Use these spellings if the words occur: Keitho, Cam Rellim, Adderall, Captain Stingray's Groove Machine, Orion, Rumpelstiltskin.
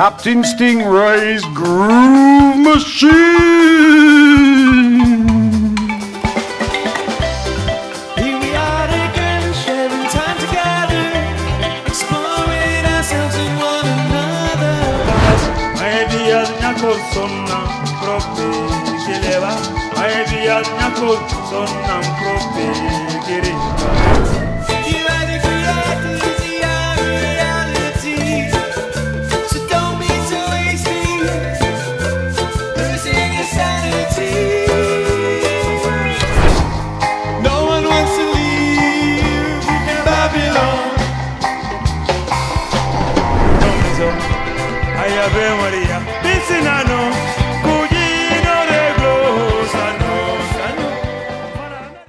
Captain Stingray's Groove Machine. Here we are again, sharing time together, exploring ourselves in one another. My ideas,